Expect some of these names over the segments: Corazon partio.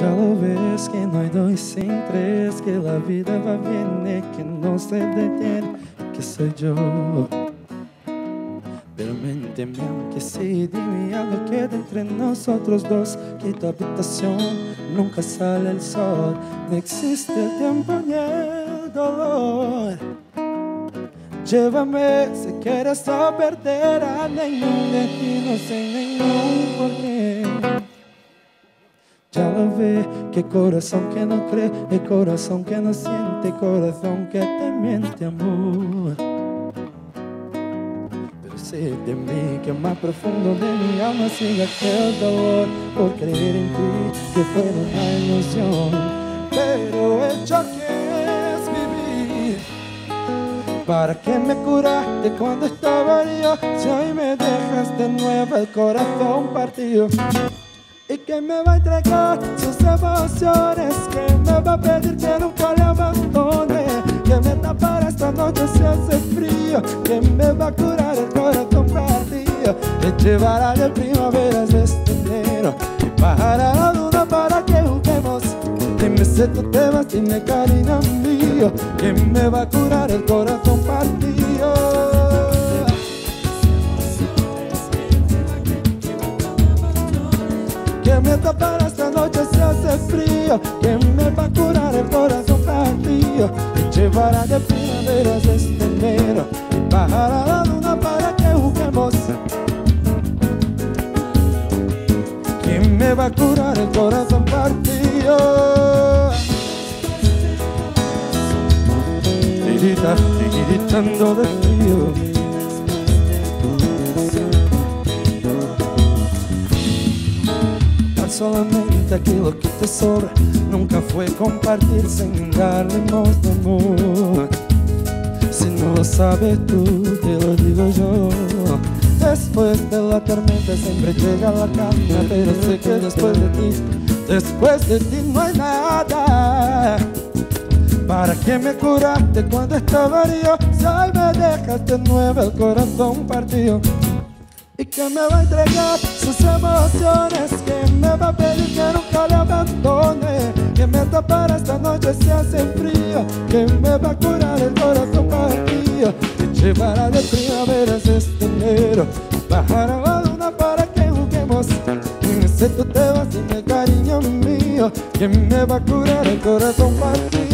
Ya lo ves que no hay dos sin tres, que la vida va bien, que no se detiene, que soy yo. Pero ménteme aunque sí, dime algo que de entre nosotros dos, que tu habitación nunca sale el sol. No existe el tiempo ni el dolor. Llévame si quieres a perder a ningún destino sin ningún porqué. Ya lo ve, que corazón que no cree, el corazón que no siente, corazón que te miente, amor. Pero sé de mí que más profundo de mi alma sigue aquel dolor por creer en ti, que fue una ilusión. Pero el choque es vivir. ¿Para qué me curaste cuando estaba yo? Si hoy me dejas de nuevo el corazón partido. Y que me va a entregar sus emociones, que me va a pedir que nunca la abandone, que me tapará esta noche si hace frío, que me va a curar el corazón partido, que llevará de primaveras de este enero y bajará la duda para que juguemos. Dime si tú te vas, dime cariño mío, que me va a curar el corazón partido. Que me tapará esta noche si hace frío, que me va a curar el corazón partido, que llevará de primaveras este enero y bajará la luna para que juguemos. Que me va a curar el corazón partido. Tirita, tiritando de frío. Solamente aquilo que te sobra nunca fue compartir sin darle más de amor. Si no lo sabes tú, te lo digo yo. Después de la tormenta siempre llega la calma, pero sé que después de ti no hay nada. ¿Para qué me curaste cuando estaba yo? Si hoy me dejas de nuevo el corazón partido. Y que me va a entregar sus emociones, que me va a pedir que nunca la abandone, que me tapará esta noche si hace frío, que me va a curar el corazón partido, que llevará de primaveras este enero, bajará la luna para que juguemos. Y si tú te vas, dime cariño mío, que me va a curar el corazón partido.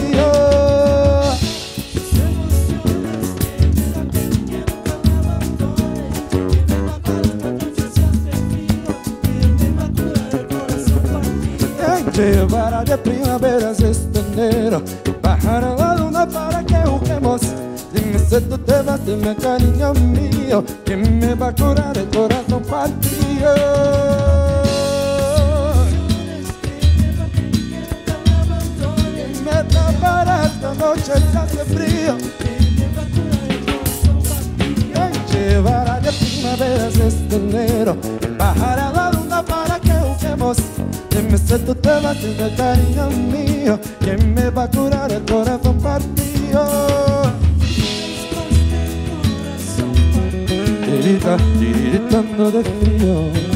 Llevará de primaveras este enero y bajará la luna para que juguemos. Dime si tú te vas, dime cariño mío, que me va a curar el corazón partido. Me tapará esta noche si hace frío, llevará de primaveras este enero y bajará la luna para que juguemos. Dime si tú te vas, dime cariño mío, que me va a curar el corazón partido. Tirita, tiritando de frío.